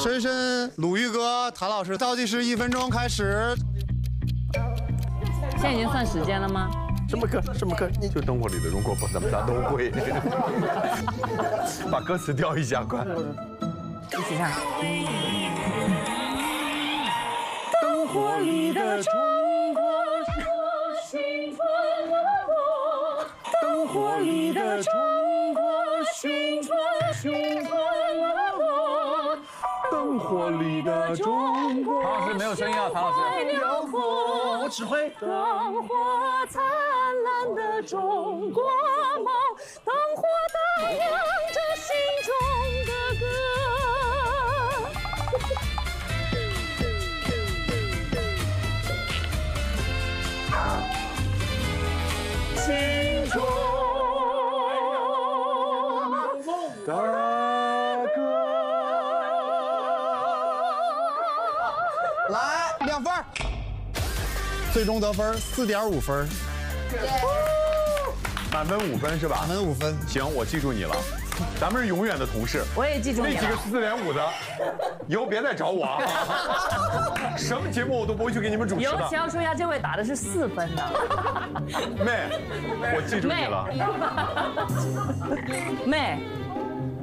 深深、鲁豫哥、谭老师，倒计时1分钟开始。现在已经算时间了吗？ 什么歌？你就灯火里的中国风，咱们啥都会。把歌词调一下，快！一起唱。灯火里的中国，寻春了我。灯火里的中国，寻春了我。灯火里的中国。唐老师没有声音啊，唐老师。我指挥。灯火灿烂。 灿烂的中国梦，灯火荡漾着心中的歌，心中的歌。来2分，最终得分4.5分。 满分5分是吧？满分5分，行，我记住你了，咱们是永远的同事。我也记住你了。那几个4.5的，以后别再找我啊！什么节目我都不会去给你们主持的。尤其要说一下，这位打的是4分的。妹，我记住你了。妹，